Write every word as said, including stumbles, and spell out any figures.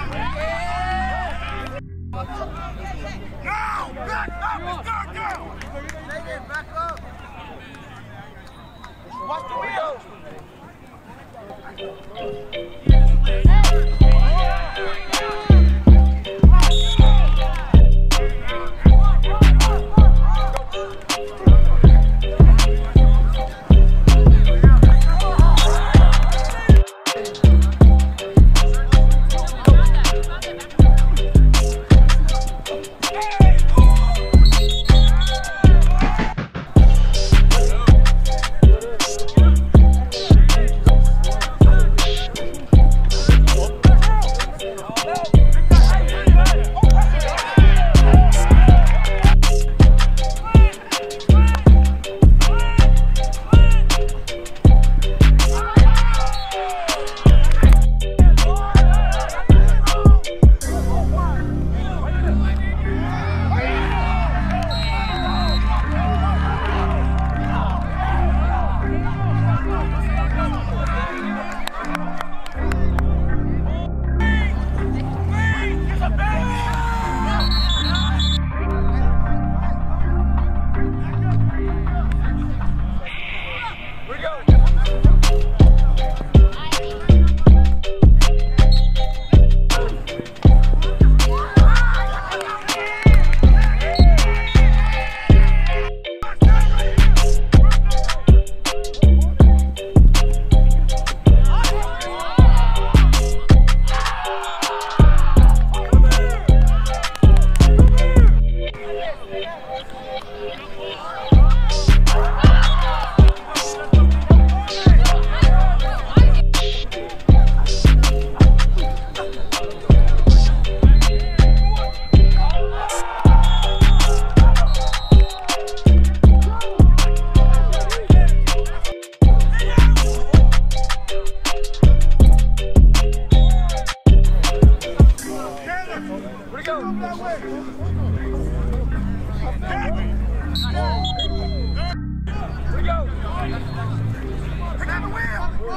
Here we go. Here we go. Here we go.